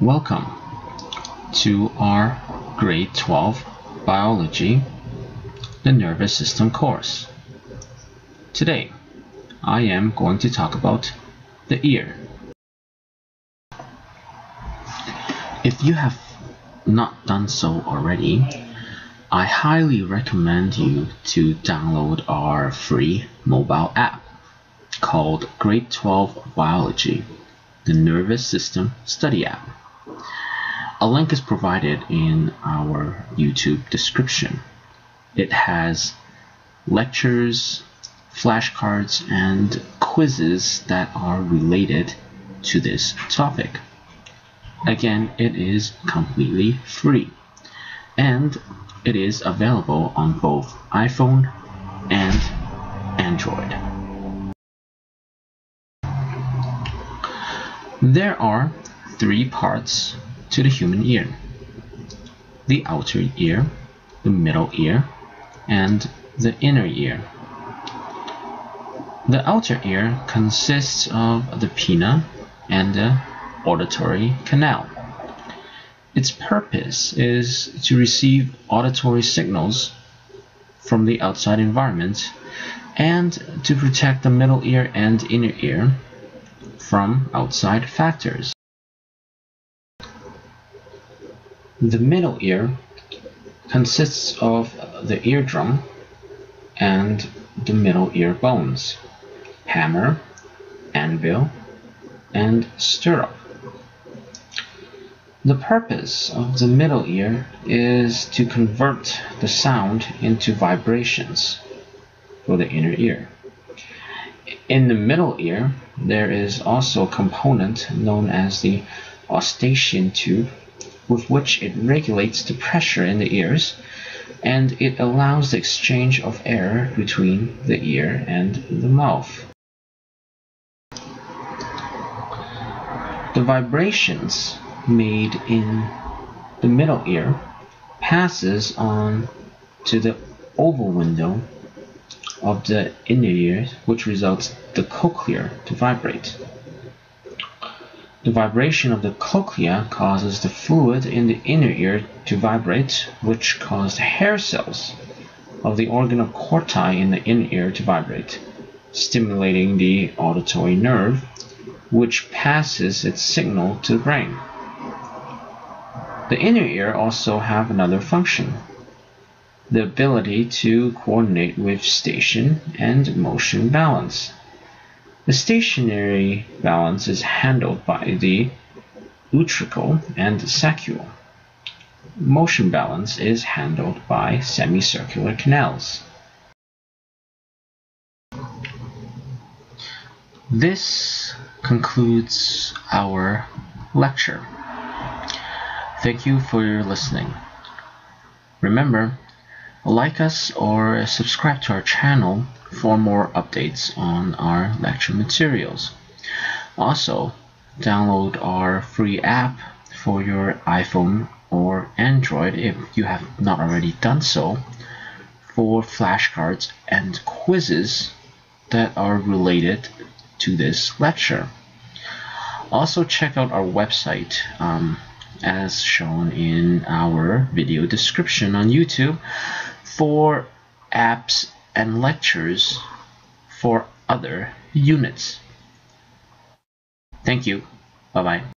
Welcome to our Grade 12 Biology, the Nervous System course. Today, I am going to talk about the ear. If you have not done so already, I highly recommend you to download our free mobile app called Grade 12 Biology, the Nervous System Study App. A link is provided in our YouTube description. It has lectures, flashcards, and quizzes that are related to this topic. Again, it is completely free, and it is available on both iPhone and Android. There are three parts to the human ear: the outer ear, the middle ear, and the inner ear. The outer ear consists of the pinna and the auditory canal. Its purpose is to receive auditory signals from the outside environment and to protect the middle ear and inner ear from outside factors. The middle ear consists of the eardrum and the middle ear bones, hammer, anvil, and stirrup. The purpose of the middle ear is to convert the sound into vibrations for the inner ear. In the middle ear, there is also a component known as the eustachian tube, with which it regulates the pressure in the ears, and it allows the exchange of air between the ear and the mouth. The vibrations made in the middle ear passes on to the oval window of the inner ear, which results the cochlea to vibrate. The vibration of the cochlea causes the fluid in the inner ear to vibrate, which causes the hair cells of the organ of Corti in the inner ear to vibrate, stimulating the auditory nerve, which passes its signal to the brain. The inner ear also have another function: the ability to coordinate with station and motion balance. The stationary balance is handled by the utricle and saccule. Motion balance is handled by semicircular canals. This concludes our lecture. Thank you for your listening. Remember, like us or subscribe to our channel for more updates on our lecture materials. Also, download our free app for your iPhone or Android if you have not already done so, for flashcards and quizzes that are related to this lecture. Also, check out our website as shown in our video description on YouTube for apps and lectures for other units. Thank you. Bye-bye.